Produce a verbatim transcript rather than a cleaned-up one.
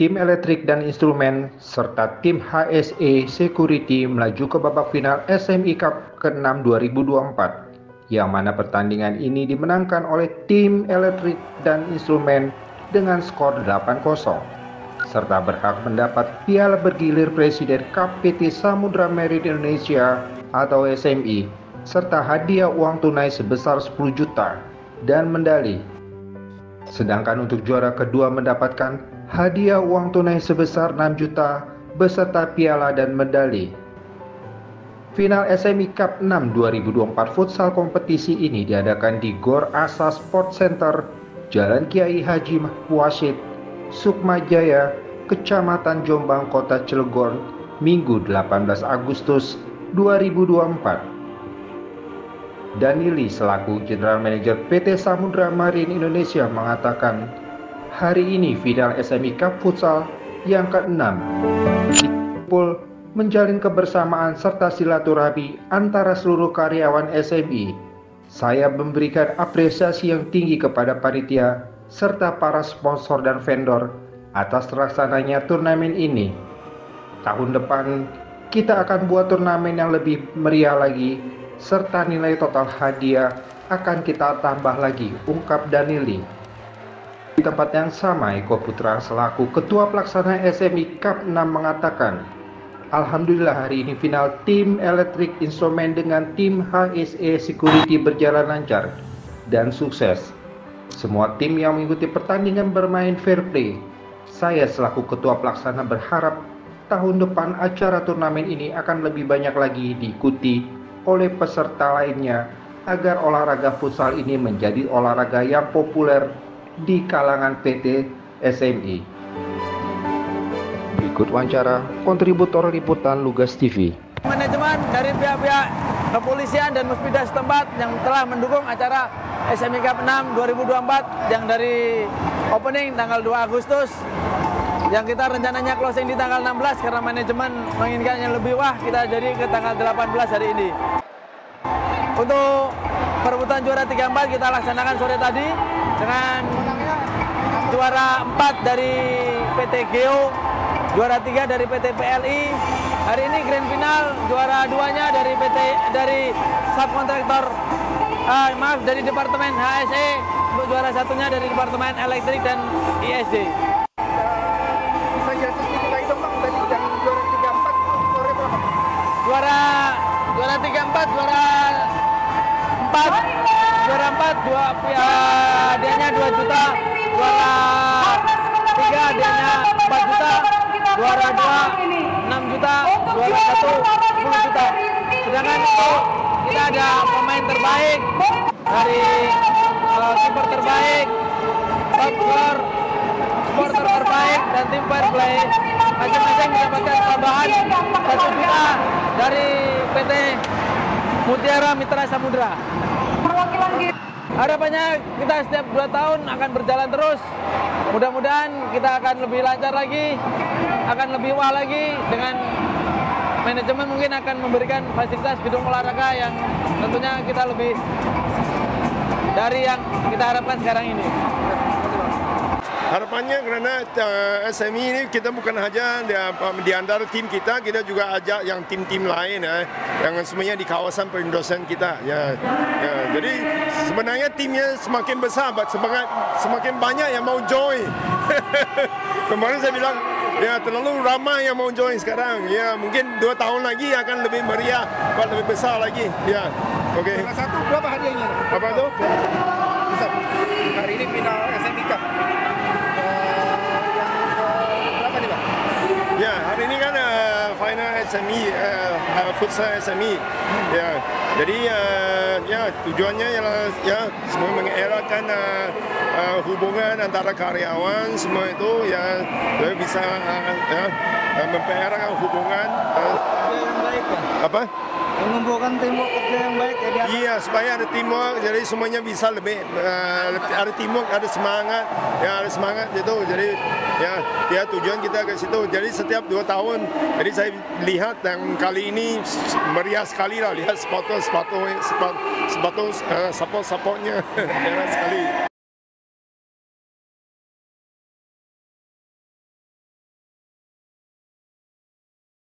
tim elektrik dan instrumen, serta tim H S E Security melaju ke babak final S M I Cup keenam dua ribu dua puluh empat, yang mana pertandingan ini dimenangkan oleh tim elektrik dan instrumen dengan skor delapan nol, serta berhak mendapat piala bergilir Presiden Cup P T Samudra Merit Indonesia atau S M I, serta hadiah uang tunai sebesar sepuluh juta dan medali. Sedangkan untuk juara kedua mendapatkan hadiah uang tunai sebesar enam juta beserta piala dan medali. Final S M I Cup enam dua ribu dua puluh empat futsal kompetisi ini diadakan di Gor Asa Sport Center, Jalan Kiai Haji Mahpuasid Sukmajaya, Kecamatan Jombang, Kota Cilegon, Minggu delapan belas Agustus dua ribu dua puluh empat. Danili selaku General Manager P T Samudra Marine Indonesia mengatakan, hari ini final S M I Cup Futsal yang keenam menjalin kebersamaan serta silaturahmi antara seluruh karyawan S M I. Saya memberikan apresiasi yang tinggi kepada panitia serta para sponsor dan vendor atas terlaksananya turnamen ini. Tahun depan kita akan buat turnamen yang lebih meriah lagi, serta nilai total hadiah akan kita tambah lagi, ungkap Danili. Di tempat yang sama, Eko Putra selaku Ketua Pelaksana S M I Cup enam mengatakan, Alhamdulillah hari ini final tim elektrik instrumen dengan tim H S E Security berjalan lancar dan sukses. Semua tim yang mengikuti pertandingan bermain fair play. Saya selaku Ketua Pelaksana berharap tahun depan acara turnamen ini akan lebih banyak lagi diikuti oleh peserta lainnya agar olahraga futsal ini menjadi olahraga yang populer di kalangan P T S M I. Berikut wawancara kontributor liputan Lugas T V. Manajemen dari pihak-pihak kepolisian dan musbida setempat yang telah mendukung acara S M I Cup enam dua ribu dua puluh empat yang dari opening tanggal dua Agustus, yang kita rencananya closing di tanggal enam belas karena manajemen menginginkan yang lebih wah, kita jadi ke tanggal delapan belas hari ini. Untuk perebutan juara tiga empat kita laksanakan sore tadi dengan juara empat dari P T Geo, juara tiga dari P T P L I. Hari ini grand final juara duanya dari P T dari subkontraktor uh, maaf dari departemen H S E, untuk juara satunya dari departemen elektrik dan I S D. Bisa jelasin sedikit lagi dong Bang, tadi yang juara tiga empat sore berapa? Juara juara tiga empat juara empat juara empat dua hadiahnya dua juta, juara tiga hadiahnya empat juta, juara dua enam juta, juara satu sepuluh juta. Sedangkan itu kita ada pemain terbaik dari uh, kiper terbaik, skor supporter terbaik, dan tim fair play masing-masing mendapatkan tambahan satu juta dari P T Mutiara Mitra Samudra. Harapannya kita setiap dua tahun akan berjalan terus. Mudah-mudahan kita akan lebih lancar lagi, akan lebih wah lagi, dengan manajemen mungkin akan memberikan fasilitas gedung olahraga yang tentunya kita lebih dari yang kita harapkan sekarang ini. Harapannya karena S M I ini kita bukan hanya di antara tim kita, kita juga ajak yang tim-tim lain ya, yang semuanya di kawasan perindustrian kita ya. Ya, jadi sebenarnya timnya semakin besar, semakin semakin banyak yang mau join. Kemarin saya bilang ya terlalu ramai yang mau join sekarang. Ya mungkin dua tahun lagi akan lebih meriah, akan lebih besar lagi. Ya, oke. Okay. Satu berapa hadiahnya? Apa itu? Besar. Hari ini final S M I Cup. Ya, hari ini kan uh, final S M I, uh, uh, futsal S M I. Ya, jadi uh, ya tujuannya ialah ya semua mengelakkan uh, uh, hubungan antara karyawan semua itu ya, supaya bisa uh, ya uh, mempererat hubungan. Uh, apa? Menumbuhkan teamwork kerja yang baik. Iya, supaya ada teamwork, jadi semuanya bisa lebih uh, ada teamwork, ada semangat, ya ada semangat itu. Jadi ya, ya tujuan kita ke situ. Jadi setiap dua tahun, jadi saya lihat yang kali ini meriah sekali lah, lihat sepatu sepatu sepatu uh, support supportnya meriah sekali.